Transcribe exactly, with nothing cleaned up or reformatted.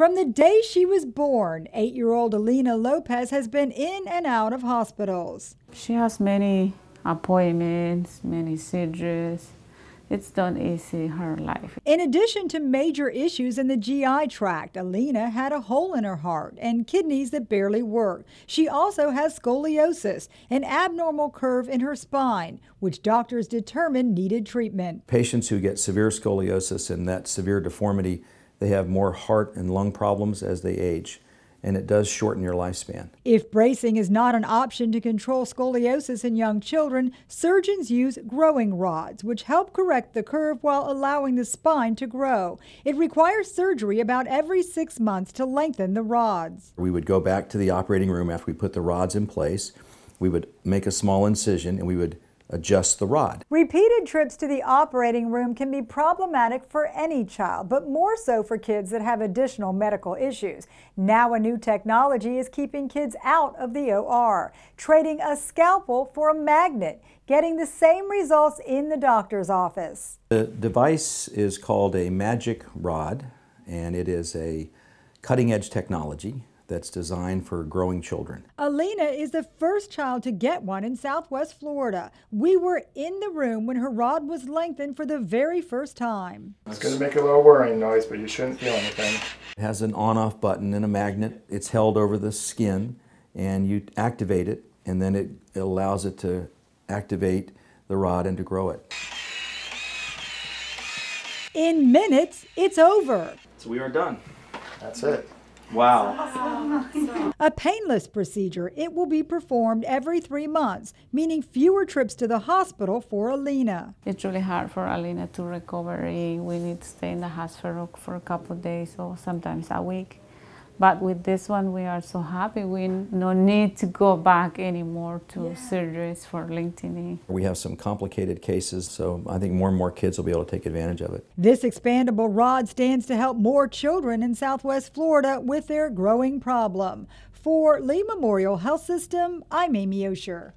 From the day she was born, eight-year-old Alyna Lopez has been in and out of hospitals. She has many appointments, many surgeries. It's done easy her life. In addition to major issues in the G I tract, Alyna had a hole in her heart and kidneys that barely work. She also has scoliosis, an abnormal curve in her spine, which doctors determined needed treatment. Patients who get severe scoliosis and that severe deformity, they have more heart and lung problems as they age, and it does shorten your lifespan. If bracing is not an option to control scoliosis in young children, surgeons use growing rods, which help correct the curve while allowing the spine to grow. It requires surgery about every six months to lengthen the rods. We would go back to the operating room after we put the rods in place. We would make a small incision and we would adjust the rod. Repeated trips to the operating room can be problematic for any child, but more so for kids that have additional medical issues. Now a new technology is keeping kids out of the O R, trading a scalpel for a magnet, getting the same results in the doctor's office. The device is called a MAGEC Rod, and it is a cutting-edge technology that's designed for growing children. Alyna is the first child to get one in Southwest Florida. We were in the room when her rod was lengthened for the very first time. It's going to make a little whirring noise, but you shouldn't feel anything. It has an on-off button and a magnet. It's held over the skin, and you activate it, and then it, it allows it to activate the rod and to grow it. In minutes, it's over. So we are done. That's it. Wow. Awesome. A painless procedure. It will be performed every three months, meaning fewer trips to the hospital for Alyna. It's really hard for Alyna to recover. We need to stay in the hospital for a couple of days or sometimes a week. But with this one, we are so happy. We no need to go back anymore to yeah. surgeries for lengthening. We have some complicated cases, so I think more and more kids will be able to take advantage of it. This expandable rod stands to help more children in Southwest Florida with their growing problem. For Lee Memorial Health System, I'm Amy Osher.